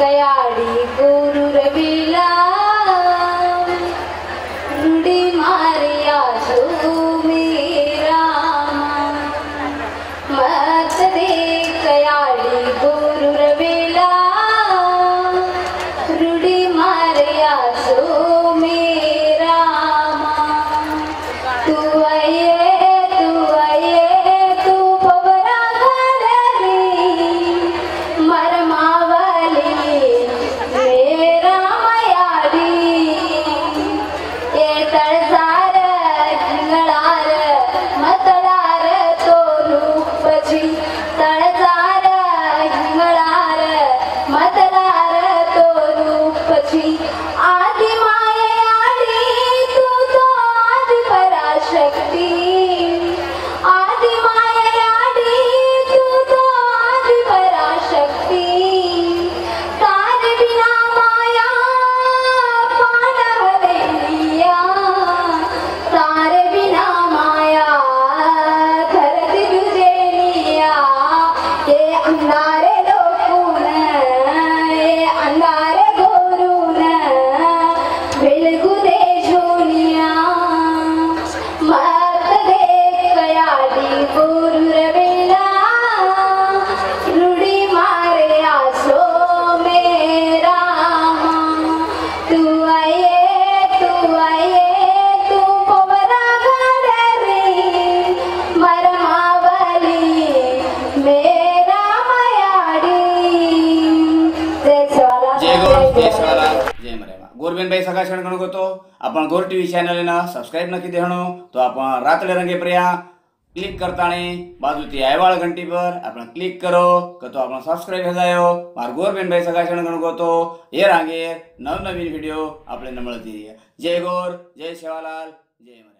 कयाड़ी गोरू रविला रूडी मारिया जो मेरा मत दे कयाड़ी गोरू रविला रूडी मारिया जो मेरा गोरबेन भाई सकाशण गणको तो आपण गोर टीवी चैनल ने सब्सक्राइब नक्की देहणो तो आपण रातले रंगे पर्या क्लिक करताने बाजू ती आयवाळ घंटी पर आपण क्लिक करो का तो आपण सब्सक्राइब हो जायो मार गोरबेन भाई सकाशण गणको तो ये रांगे नव नवीन वीडियो आपले न मिळती। जय गोर, जय सेवालाल, जय